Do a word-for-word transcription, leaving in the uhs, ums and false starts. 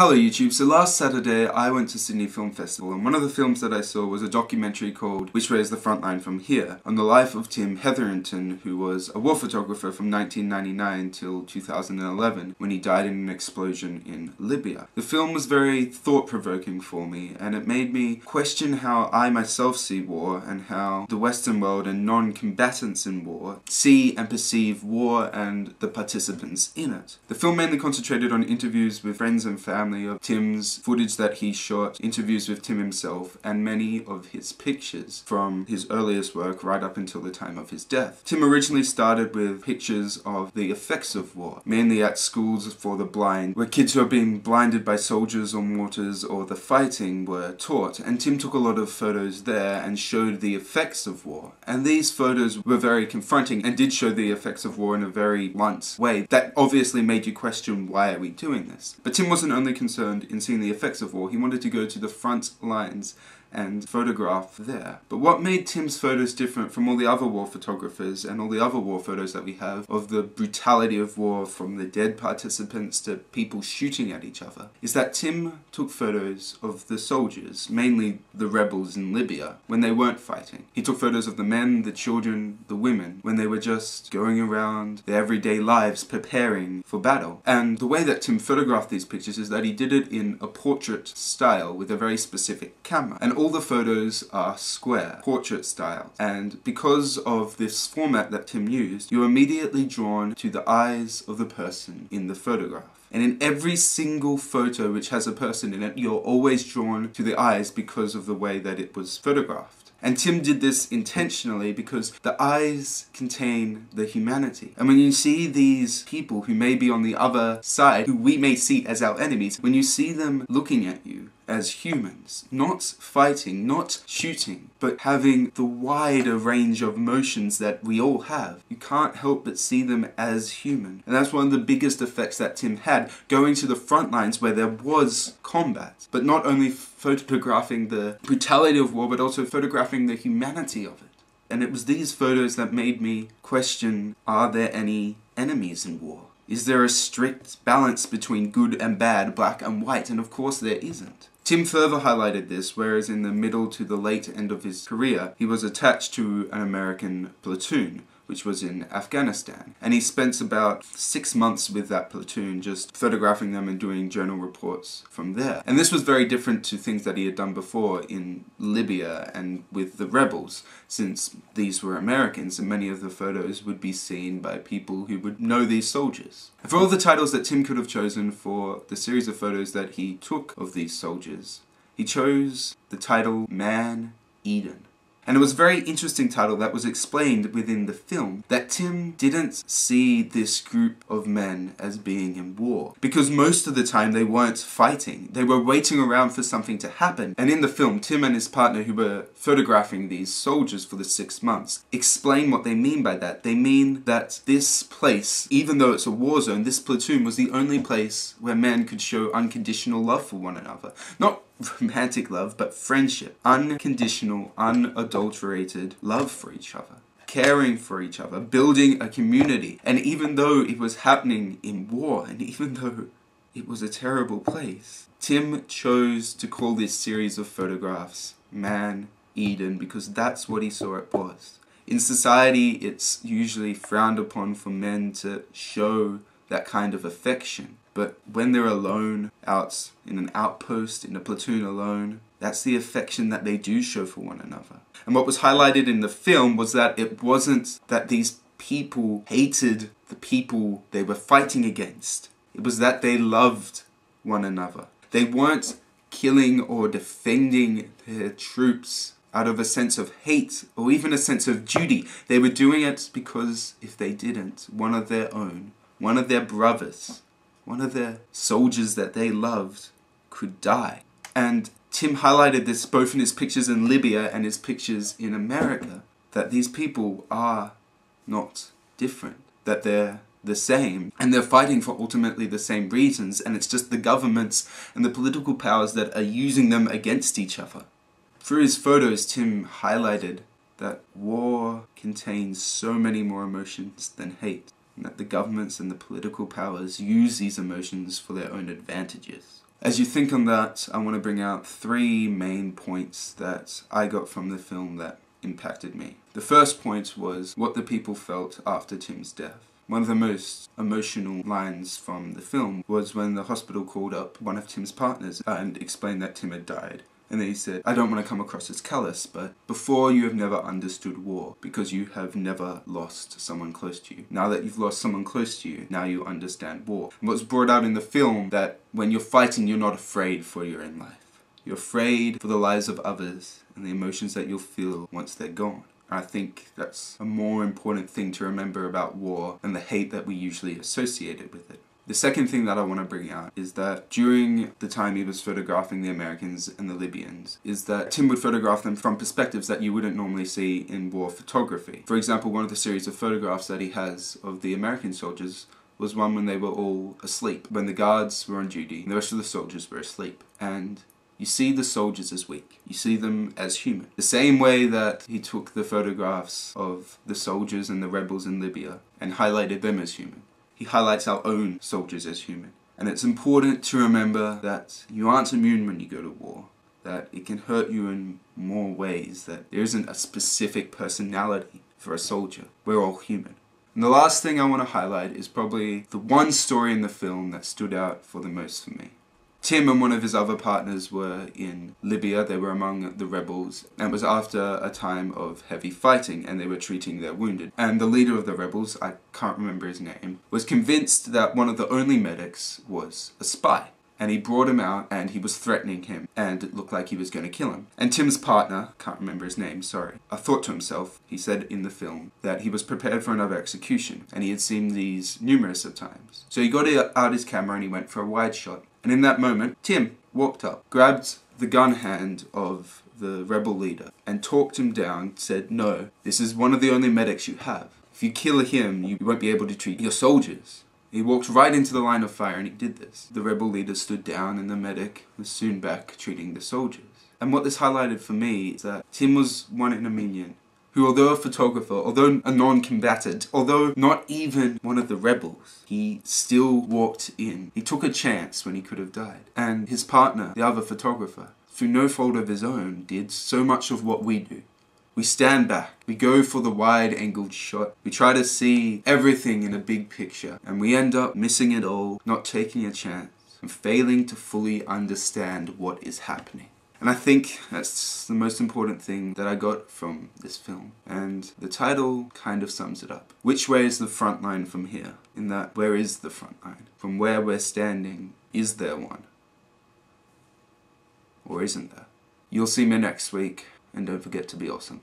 Hello YouTube, so last Saturday I went to Sydney Film Festival and one of the films that I saw was a documentary called Which Way Is The Frontline From Here? On the life of Tim Hetherington, who was a war photographer from nineteen ninety-nine till two thousand eleven when he died in an explosion in Libya. The film was very thought-provoking for me and it made me question how I myself see war and how the Western world and non-combatants in war see and perceive war and the participants in it. The film mainly concentrated on interviews with friends and family of Tim's, footage that he shot, interviews with Tim himself, and many of his pictures from his earliest work right up until the time of his death. Tim originally started with pictures of the effects of war, mainly at schools for the blind, where kids who are being blinded by soldiers or mortars or the fighting were taught, and Tim took a lot of photos there and showed the effects of war. And these photos were very confronting and did show the effects of war in a very blunt way that obviously made you question, why are we doing this? But Tim wasn't only concerned in seeing the effects of war, he wanted to go to the front lines and photograph there. But what made Tim's photos different from all the other war photographers and all the other war photos that we have of the brutality of war, from the dead participants to people shooting at each other, is that Tim took photos of the soldiers, mainly the rebels in Libya, when they weren't fighting. He took photos of the men, the children, the women, when they were just going around their everyday lives preparing for battle. And the way that Tim photographed these pictures is that he did it in a portrait style with a very specific camera. And all the photos are square, portrait style, and because of this format that Tim used, you're immediately drawn to the eyes of the person in the photograph. And in every single photo which has a person in it, you're always drawn to the eyes because of the way that it was photographed. And Tim did this intentionally because the eyes contain the humanity. And when you see these people who may be on the other side, who we may see as our enemies, when you see them looking at you as humans, not fighting, not shooting, but having the wider range of emotions that we all have, you can't help but see them as human. And that's one of the biggest effects that Tim had, going to the front lines where there was combat, but not only photographing the brutality of war, but also photographing the humanity of it. And it was these photos that made me question, are there any enemies in war? Is there a strict balance between good and bad, black and white? And of course there isn't. Tim further highlighted this, whereas in the middle to the late end of his career, he was attached to an American platoon, which was in Afghanistan. And he spent about six months with that platoon, just photographing them and doing journal reports from there. And this was very different to things that he had done before in Libya and with the rebels, since these were Americans and many of the photos would be seen by people who would know these soldiers. And for all the titles that Tim could have chosen for the series of photos that he took of these soldiers, he chose the title Man Eden. And it was a very interesting title that was explained within the film, that Tim didn't see this group of men as being in war, because most of the time they weren't fighting. They were waiting around for something to happen. And in the film, Tim and his partner, who were photographing these soldiers for the six months, explain what they mean by that. They mean that this place, even though it's a war zone, this platoon was the only place where men could show unconditional love for one another. Not romantic love, but friendship. Unconditional, unadulterated love for each other. Caring for each other. Building a community. And even though it was happening in war, and even though it was a terrible place, Tim chose to call this series of photographs Man Eden because that's what he saw it was. In society, it's usually frowned upon for men to show that kind of affection. But when they're alone, out in an outpost, in a platoon alone, that's the affection that they do show for one another. And what was highlighted in the film was that it wasn't that these people hated the people they were fighting against. It was that they loved one another. They weren't killing or defending their troops out of a sense of hate or even a sense of duty. They were doing it because if they didn't, one of their own, one of their brothers, one of the soldiers that they loved could die. And Tim highlighted this both in his pictures in Libya and his pictures in America, that these people are not different, that they're the same, and they're fighting for ultimately the same reasons, and it's just the governments and the political powers that are using them against each other. Through his photos, Tim highlighted that war contains so many more emotions than hate, and that the governments and the political powers use these emotions for their own advantages. As you think on that, I want to bring out three main points that I got from the film that impacted me. The first point was what the people felt after Tim's death. One of the most emotional lines from the film was when the hospital called up one of Tim's partners and explained that Tim had died. And then he said, "I don't want to come across as callous, but before you have never understood war, because you have never lost someone close to you. Now that you've lost someone close to you, now you understand war." And what's brought out in the film that when you're fighting, you're not afraid for your own life. You're afraid for the lives of others and the emotions that you'll feel once they're gone. And I think that's a more important thing to remember about war and the hate that we usually associate it with it. The second thing that I want to bring out is that during the time he was photographing the Americans and the Libyans, is that Tim would photograph them from perspectives that you wouldn't normally see in war photography. For example, one of the series of photographs that he has of the American soldiers was one when they were all asleep, when the guards were on duty and the rest of the soldiers were asleep. And you see the soldiers as weak. You see them as human. The same way that he took the photographs of the soldiers and the rebels in Libya and highlighted them as human, he highlights our own soldiers as human. And it's important to remember that you aren't immune when you go to war, that it can hurt you in more ways, that there isn't a specific personality for a soldier. We're all human. And the last thing I want to highlight is probably the one story in the film that stood out for the most for me. Tim and one of his other partners were in Libya. They were among the rebels, and it was after a time of heavy fighting, and they were treating their wounded. And the leader of the rebels, I can't remember his name, was convinced that one of the only medics was a spy. And he brought him out, and he was threatening him, and it looked like he was going to kill him. And Tim's partner, can't remember his name, sorry, I thought to himself, he said in the film, that he was prepared for another execution, and he had seen these numerous of times. So he got out his camera, and he went for a wide shot. And in that moment, Tim walked up, grabbed the gun hand of the rebel leader, and talked him down, said, "No, this is one of the only medics you have. If you kill him, you won't be able to treat your soldiers." He walked right into the line of fire and he did this. The rebel leader stood down and the medic was soon back treating the soldiers. And what this highlighted for me is that Tim was one in a million, who, although a photographer, although a non-combatant, although not even one of the rebels, he still walked in. He took a chance when he could have died. And his partner, the other photographer, through no fault of his own, did so much of what we do. We stand back, we go for the wide-angled shot, we try to see everything in a big picture, and we end up missing it all, not taking a chance, and failing to fully understand what is happening. And I think that's the most important thing that I got from this film. And the title kind of sums it up. Which way is the front line from here? In that, where is the front line? From where we're standing, is there one? Or isn't there? You'll see me next week, and don't forget to be awesome.